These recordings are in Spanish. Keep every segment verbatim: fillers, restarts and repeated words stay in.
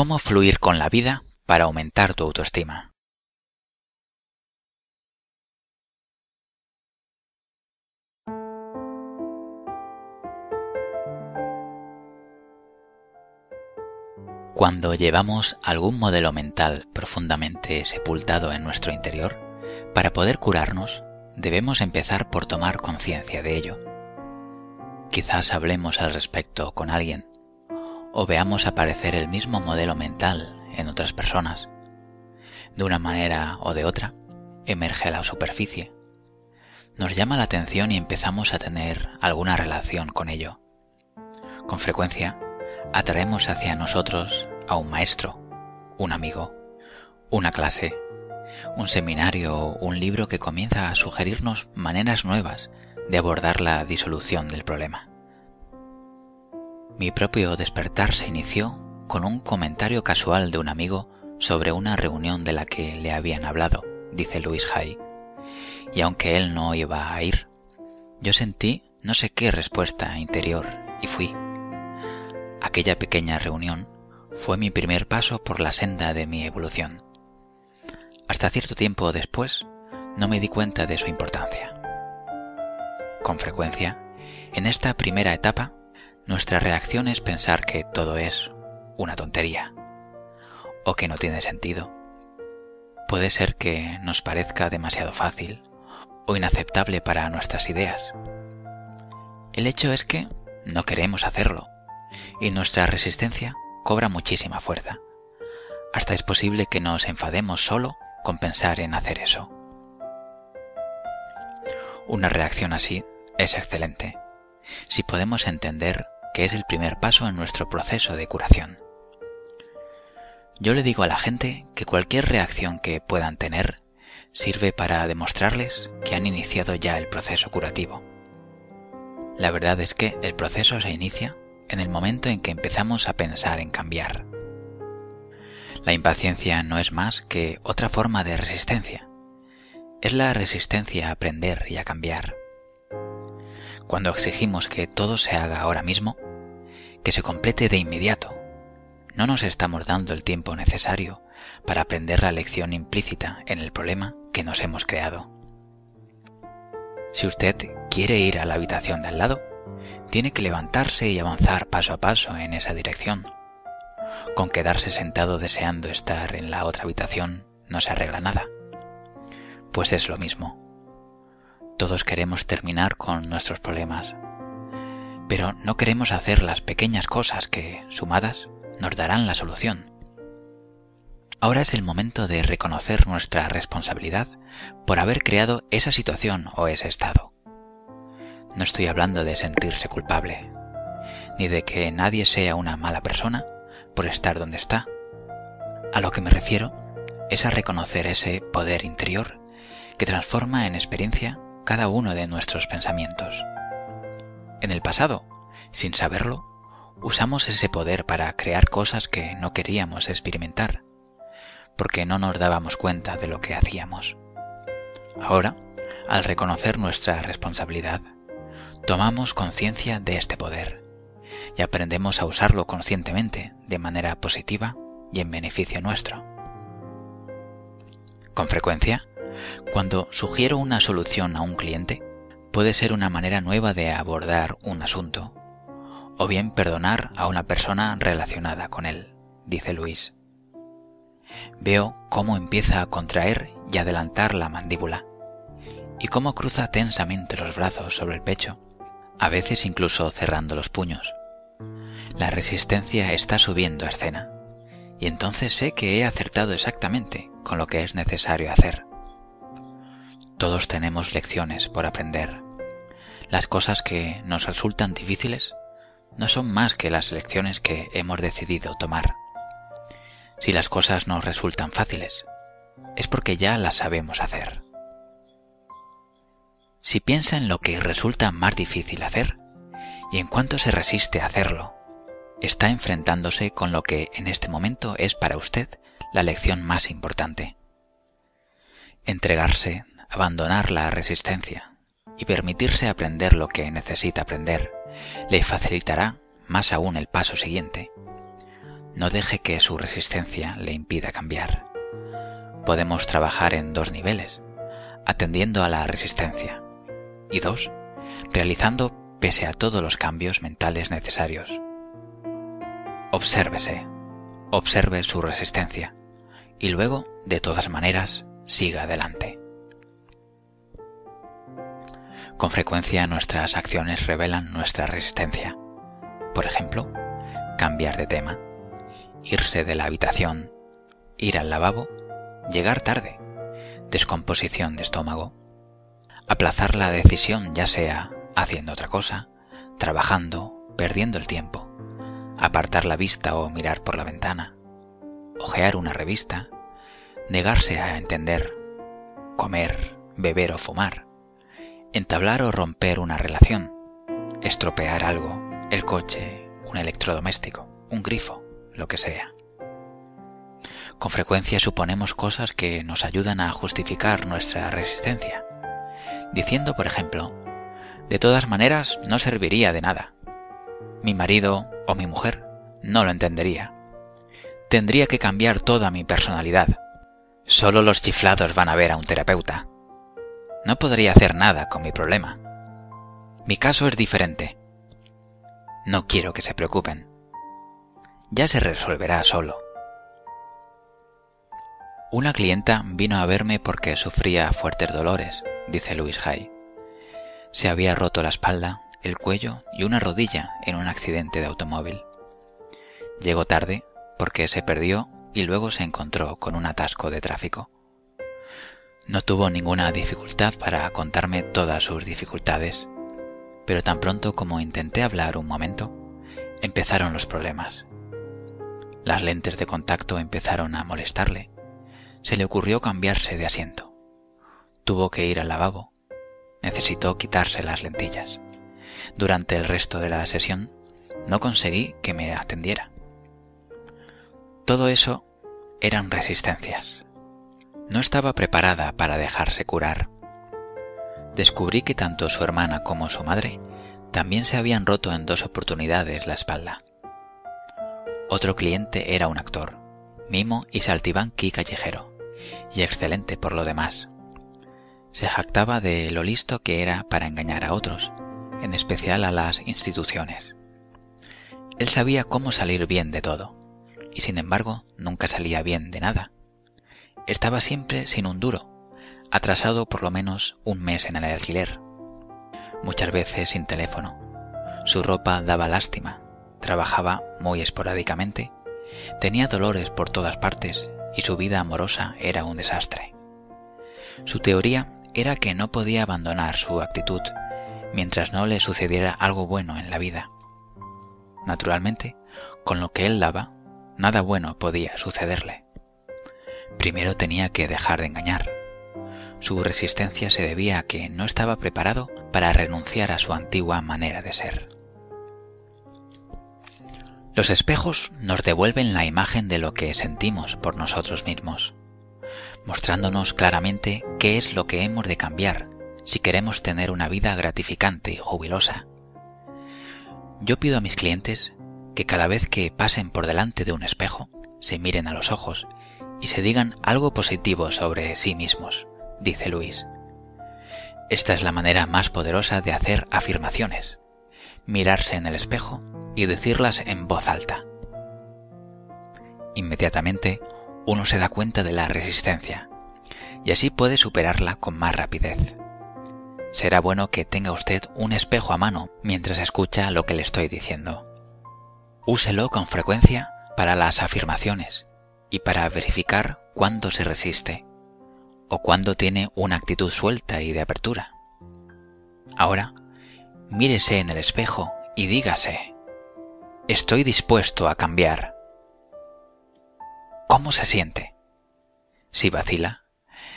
Cómo fluir con la vida para aumentar tu autoestima. Cuando llevamos algún modelo mental profundamente sepultado en nuestro interior, para poder curarnos, debemos empezar por tomar conciencia de ello. Quizás hablemos al respecto con alguien, o veamos aparecer el mismo modelo mental en otras personas. De una manera o de otra, emerge a la superficie. Nos llama la atención y empezamos a tener alguna relación con ello. Con frecuencia, atraemos hacia nosotros a un maestro, un amigo, una clase, un seminario o un libro que comienza a sugerirnos maneras nuevas de abordar la disolución del problema. Mi propio despertar se inició con un comentario casual de un amigo sobre una reunión de la que le habían hablado, dice Louise Hay, y aunque él no iba a ir, yo sentí no sé qué respuesta interior y fui. Aquella pequeña reunión fue mi primer paso por la senda de mi evolución. Hasta cierto tiempo después no me di cuenta de su importancia. Con frecuencia, en esta primera etapa, nuestra reacción es pensar que todo es una tontería o que no tiene sentido. Puede ser que nos parezca demasiado fácil o inaceptable para nuestras ideas. El hecho es que no queremos hacerlo y nuestra resistencia cobra muchísima fuerza. Hasta es posible que nos enfademos solo con pensar en hacer eso. Una reacción así es excelente si podemos entender que es el primer paso en nuestro proceso de curación. Yo le digo a la gente que cualquier reacción que puedan tener sirve para demostrarles que han iniciado ya el proceso curativo. La verdad es que el proceso se inicia en el momento en que empezamos a pensar en cambiar. La impaciencia no es más que otra forma de resistencia. Es la resistencia a aprender y a cambiar. Cuando exigimos que todo se haga ahora mismo, que se complete de inmediato, no nos estamos dando el tiempo necesario para aprender la lección implícita en el problema que nos hemos creado. Si usted quiere ir a la habitación de al lado, tiene que levantarse y avanzar paso a paso en esa dirección. Con quedarse sentado deseando estar en la otra habitación no se arregla nada. Pues es lo mismo. Todos queremos terminar con nuestros problemas, pero no queremos hacer las pequeñas cosas que, sumadas, nos darán la solución. Ahora es el momento de reconocer nuestra responsabilidad por haber creado esa situación o ese estado. No estoy hablando de sentirse culpable, ni de que nadie sea una mala persona por estar donde está. A lo que me refiero es a reconocer ese poder interior que transforma en experiencia cada uno de nuestros pensamientos. En el pasado, sin saberlo, usamos ese poder para crear cosas que no queríamos experimentar, porque no nos dábamos cuenta de lo que hacíamos. Ahora, al reconocer nuestra responsabilidad, tomamos conciencia de este poder y aprendemos a usarlo conscientemente de manera positiva y en beneficio nuestro. Con frecuencia, cuando sugiero una solución a un cliente, puede ser una manera nueva de abordar un asunto, o bien perdonar a una persona relacionada con él, dice Luis. Veo cómo empieza a contraer y adelantar la mandíbula, y cómo cruza tensamente los brazos sobre el pecho, a veces incluso cerrando los puños. La resistencia está subiendo a escena, y entonces sé que he acertado exactamente con lo que es necesario hacer. Todos tenemos lecciones por aprender. Las cosas que nos resultan difíciles no son más que las lecciones que hemos decidido tomar. Si las cosas nos resultan fáciles, es porque ya las sabemos hacer. Si piensa en lo que resulta más difícil hacer y en cuánto se resiste a hacerlo, está enfrentándose con lo que en este momento es para usted la lección más importante. Entregarse, abandonar la resistencia y permitirse aprender lo que necesita aprender le facilitará más aún el paso siguiente, No deje que su resistencia le impida cambiar. Podemos trabajar en dos niveles, atendiendo a la resistencia, y dos, realizando pese a todos los cambios mentales necesarios. Obsérvese, observe su resistencia, y luego, de todas maneras, siga adelante. Con frecuencia nuestras acciones revelan nuestra resistencia. Por ejemplo, cambiar de tema, irse de la habitación, ir al lavabo, llegar tarde, descomposición de estómago, aplazar la decisión ya sea haciendo otra cosa, trabajando, perdiendo el tiempo, apartar la vista o mirar por la ventana, ojear una revista, negarse a entender, comer, beber o fumar, entablar o romper una relación, estropear algo, el coche, un electrodoméstico, un grifo, lo que sea. Con frecuencia suponemos cosas que nos ayudan a justificar nuestra resistencia, diciendo, por ejemplo, de todas maneras no serviría de nada. Mi marido o mi mujer no lo entendería. Tendría que cambiar toda mi personalidad. Solo los chiflados van a ver a un terapeuta. No podría hacer nada con mi problema. Mi caso es diferente. No quiero que se preocupen. Ya se resolverá solo. Una clienta vino a verme porque sufría fuertes dolores, dice Louise Hay. Se había roto la espalda, el cuello y una rodilla en un accidente de automóvil. Llegó tarde porque se perdió y luego se encontró con un atasco de tráfico. No tuvo ninguna dificultad para contarme todas sus dificultades, pero tan pronto como intenté hablar un momento, empezaron los problemas. Las lentes de contacto empezaron a molestarle. Se le ocurrió cambiarse de asiento. Tuvo que ir al lavabo. Necesitó quitarse las lentillas. Durante el resto de la sesión no conseguí que me atendiera. Todo eso eran resistencias. No estaba preparada para dejarse curar. Descubrí que tanto su hermana como su madre también se habían roto en dos oportunidades la espalda. Otro cliente era un actor, mimo y saltibanqui callejero, y excelente por lo demás. Se jactaba de lo listo que era para engañar a otros, en especial a las instituciones. Él sabía cómo salir bien de todo, y sin embargo nunca salía bien de nada. Estaba siempre sin un duro, atrasado por lo menos un mes en el alquiler, muchas veces sin teléfono. Su ropa daba lástima, trabajaba muy esporádicamente, tenía dolores por todas partes y su vida amorosa era un desastre. Su teoría era que no podía abandonar su actitud mientras no le sucediera algo bueno en la vida. Naturalmente, con lo que él daba, nada bueno podía sucederle. Primero tenía que dejar de engañar. Su resistencia se debía a que no estaba preparado para renunciar a su antigua manera de ser. Los espejos nos devuelven la imagen de lo que sentimos por nosotros mismos, mostrándonos claramente qué es lo que hemos de cambiar si queremos tener una vida gratificante y jubilosa. Yo pido a mis clientes que cada vez que pasen por delante de un espejo, se miren a los ojos y se digan algo positivo sobre sí mismos, dice Luis. Esta es la manera más poderosa de hacer afirmaciones, mirarse en el espejo y decirlas en voz alta. Inmediatamente uno se da cuenta de la resistencia y así puede superarla con más rapidez. Será bueno que tenga usted un espejo a mano mientras escucha lo que le estoy diciendo. Úselo con frecuencia para las afirmaciones y para verificar cuándo se resiste o cuándo tiene una actitud suelta y de apertura. Ahora, mírese en el espejo y dígase: estoy dispuesto a cambiar. ¿Cómo se siente? Si vacila,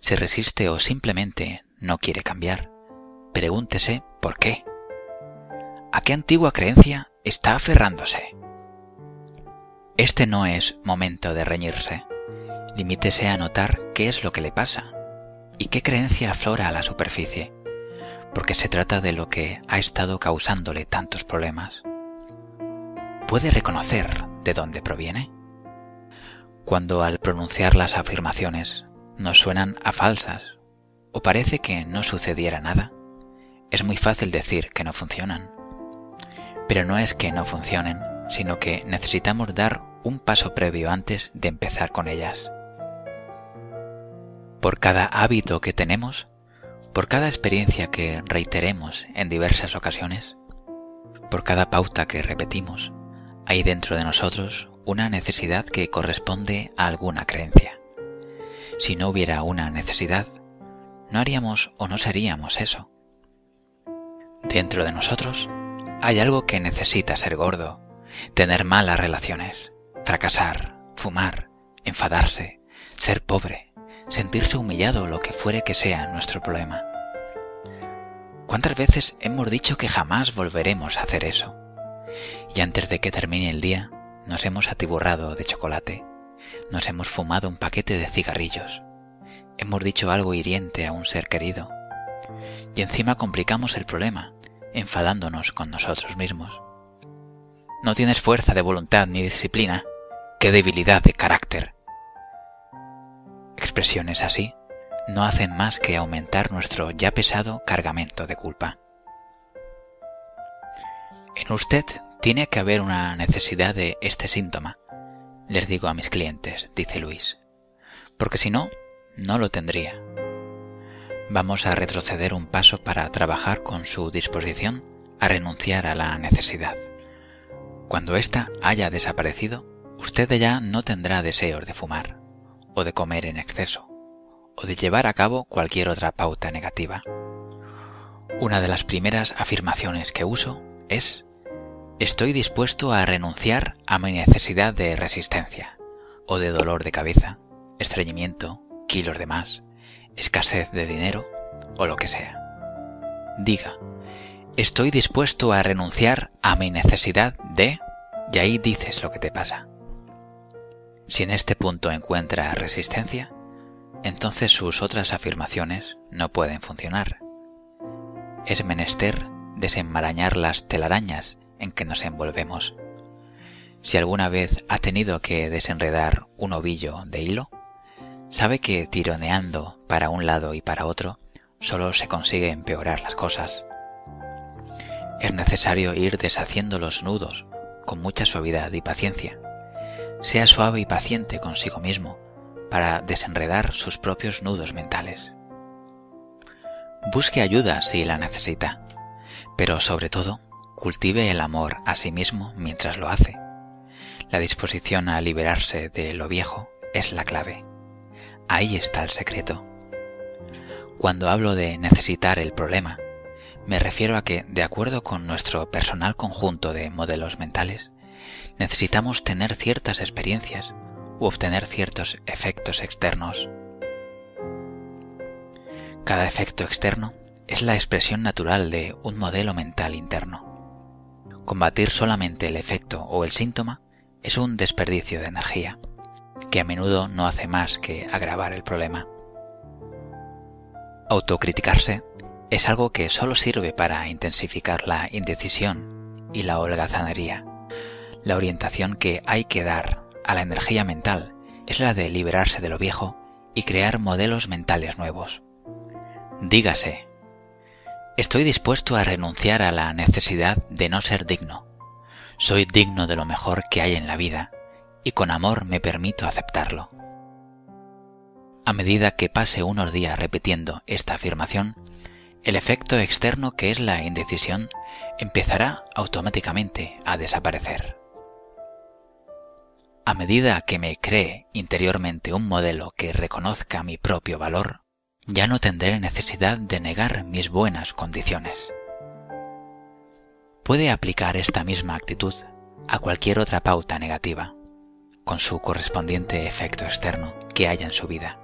se resiste o simplemente no quiere cambiar, pregúntese por qué. ¿A qué antigua creencia está aferrándose? Este no es momento de reñirse. Limítese a notar qué es lo que le pasa y qué creencia aflora a la superficie, porque se trata de lo que ha estado causándole tantos problemas. ¿Puede reconocer de dónde proviene? cuando al pronunciar las afirmaciones nos suenan a falsas o parece que no sucediera nada, es muy fácil decir que no funcionan. Pero no es que no funcionen, sino que necesitamos dar un paso previo antes de empezar con ellas. Por cada hábito que tenemos, por cada experiencia que reiteremos en diversas ocasiones, por cada pauta que repetimos, hay dentro de nosotros una necesidad que corresponde a alguna creencia. Si no hubiera una necesidad, no haríamos o no seríamos eso. Dentro de nosotros hay algo que necesita ser gordo, tener malas relaciones, fracasar, fumar, enfadarse, ser pobre, sentirse humillado, lo que fuere que sea nuestro problema. ¿Cuántas veces hemos dicho que jamás volveremos a hacer eso? Y antes de que termine el día, nos hemos atiborrado de chocolate, nos hemos fumado un paquete de cigarrillos, hemos dicho algo hiriente a un ser querido, y encima complicamos el problema, enfadándonos con nosotros mismos. No tienes fuerza de voluntad ni disciplina. ¡Qué debilidad de carácter! Expresiones así no hacen más que aumentar nuestro ya pesado cargamento de culpa. En usted tiene que haber una necesidad de este síntoma, les digo a mis clientes, dice Luis, porque si no, no lo tendría. Vamos a retroceder un paso para trabajar con su disposición a renunciar a la necesidad. Cuando ésta haya desaparecido, usted ya no tendrá deseos de fumar, o de comer en exceso, o de llevar a cabo cualquier otra pauta negativa. Una de las primeras afirmaciones que uso es: estoy dispuesto a renunciar a mi necesidad de resistencia, o de dolor de cabeza, estreñimiento, kilos de más, escasez de dinero o lo que sea. Diga: estoy dispuesto a renunciar a mi necesidad de... y ahí dices lo que te pasa. Si en este punto encuentras resistencia, entonces sus otras afirmaciones no pueden funcionar. Es menester desenmarañar las telarañas en que nos envolvemos. Si alguna vez ha tenido que desenredar un ovillo de hilo, sabe que tironeando para un lado y para otro solo se consigue empeorar las cosas. Es necesario ir deshaciendo los nudos con mucha suavidad y paciencia. Sea suave y paciente consigo mismo para desenredar sus propios nudos mentales. Busque ayuda si la necesita, pero sobre todo cultive el amor a sí mismo mientras lo hace. La disposición a liberarse de lo viejo es la clave. Ahí está el secreto. Cuando hablo de necesitar el problema, me refiero a que, de acuerdo con nuestro personal conjunto de modelos mentales, necesitamos tener ciertas experiencias u obtener ciertos efectos externos. Cada efecto externo es la expresión natural de un modelo mental interno. Combatir solamente el efecto o el síntoma es un desperdicio de energía, que a menudo no hace más que agravar el problema. Autocriticarse es algo que solo sirve para intensificar la indecisión y la holgazanería. La orientación que hay que dar a la energía mental es la de liberarse de lo viejo y crear modelos mentales nuevos. Dígase: estoy dispuesto a renunciar a la necesidad de no ser digno. Soy digno de lo mejor que hay en la vida, y con amor me permito aceptarlo. A medida que pase unos días repitiendo esta afirmación, el efecto externo, que es la indecisión, empezará automáticamente a desaparecer. A medida que me cree interiormente un modelo que reconozca mi propio valor, ya no tendré necesidad de negar mis buenas condiciones. Puede aplicar esta misma actitud a cualquier otra pauta negativa, con su correspondiente efecto externo que haya en su vida.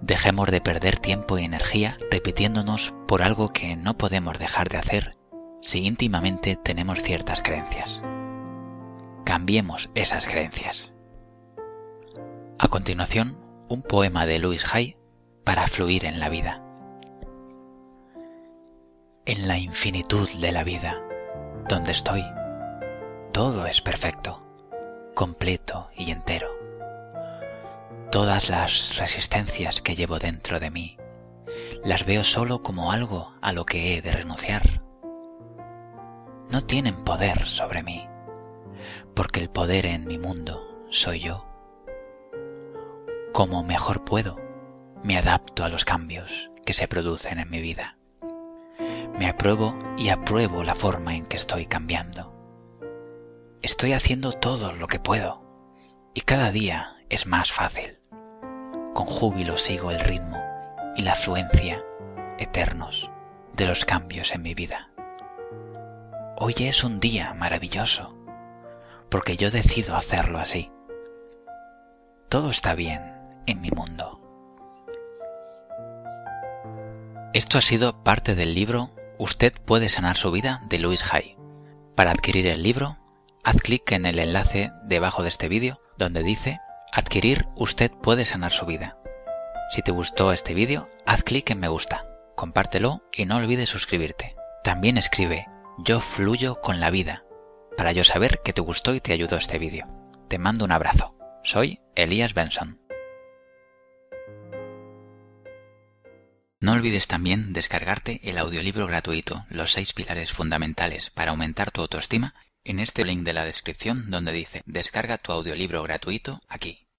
Dejemos de perder tiempo y energía repitiéndonos por algo que no podemos dejar de hacer si íntimamente tenemos ciertas creencias. Cambiemos esas creencias. A continuación, un poema de Louise Hay para fluir en la vida. En la infinitud de la vida, donde estoy, todo es perfecto, completo y entero. Todas las resistencias que llevo dentro de mí las veo solo como algo a lo que he de renunciar. No tienen poder sobre mí, porque el poder en mi mundo soy yo. Como mejor puedo, me adapto a los cambios que se producen en mi vida. Me apruebo y apruebo la forma en que estoy cambiando. Estoy haciendo todo lo que puedo y cada día es más fácil. Con júbilo sigo el ritmo y la fluencia eternos de los cambios en mi vida. Hoy es un día maravilloso, porque yo decido hacerlo así. Todo está bien en mi mundo. Esto ha sido parte del libro Usted puede sanar su vida, de Louise Hay. Para adquirir el libro, haz clic en el enlace debajo de este vídeo donde dice Adquirir Usted puede sanar su vida. Si te gustó este vídeo, haz clic en me gusta, compártelo y no olvides suscribirte. También escribe Yo fluyo con la vida, para yo saber que te gustó y te ayudó este vídeo. Te mando un abrazo. Soy Elías Benson. No olvides también descargarte el audiolibro gratuito Los seis pilares fundamentales para aumentar tu autoestima en este link de la descripción donde dice Descarga tu audiolibro gratuito aquí.